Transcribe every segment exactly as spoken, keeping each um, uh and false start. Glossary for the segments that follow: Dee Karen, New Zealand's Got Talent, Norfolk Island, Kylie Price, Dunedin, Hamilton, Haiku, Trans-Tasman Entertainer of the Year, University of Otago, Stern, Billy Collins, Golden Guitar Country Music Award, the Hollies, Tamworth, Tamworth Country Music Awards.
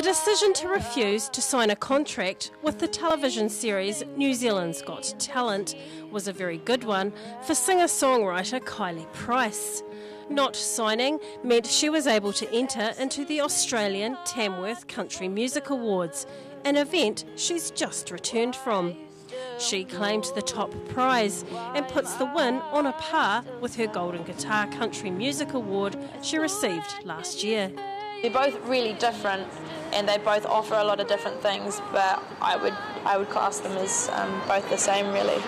The decision to refuse to sign a contract with the television series New Zealand's Got Talent was a very good one for singer-songwriter Kylie Price. Not signing meant she was able to enter into the Australian Tamworth Country Music Awards, an event she's just returned from. She claimed the top prize and puts the win on a par with her Golden Guitar Country Music Award she received last year. They're both really different and they both offer a lot of different things, but I would, I would class them as um, both the same, really.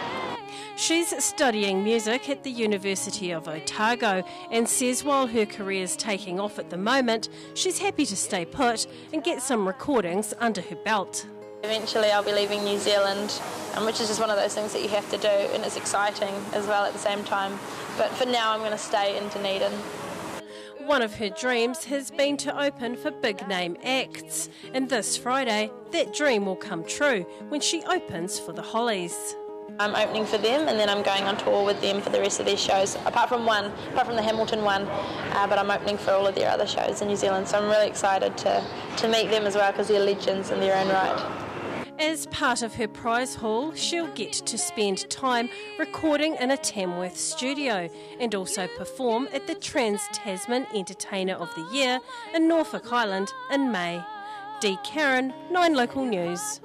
She's studying music at the University of Otago and says while her career's taking off at the moment, she's happy to stay put and get some recordings under her belt. Eventually I'll be leaving New Zealand, um, which is just one of those things that you have to do, and it's exciting as well at the same time. But for now I'm going to stay in Dunedin. One of her dreams has been to open for big name acts, and this Friday that dream will come true when she opens for the Hollies. I'm opening for them and then I'm going on tour with them for the rest of their shows, apart from one, apart from the Hamilton one, uh, but I'm opening for all of their other shows in New Zealand, so I'm really excited to, to meet them as well because they're legends in their own right. As part of her prize haul, she'll get to spend time recording in a Tamworth studio and also perform at the Trans-Tasman Entertainer of the Year in Norfolk Island in May. Dee Karen, Nine Local News.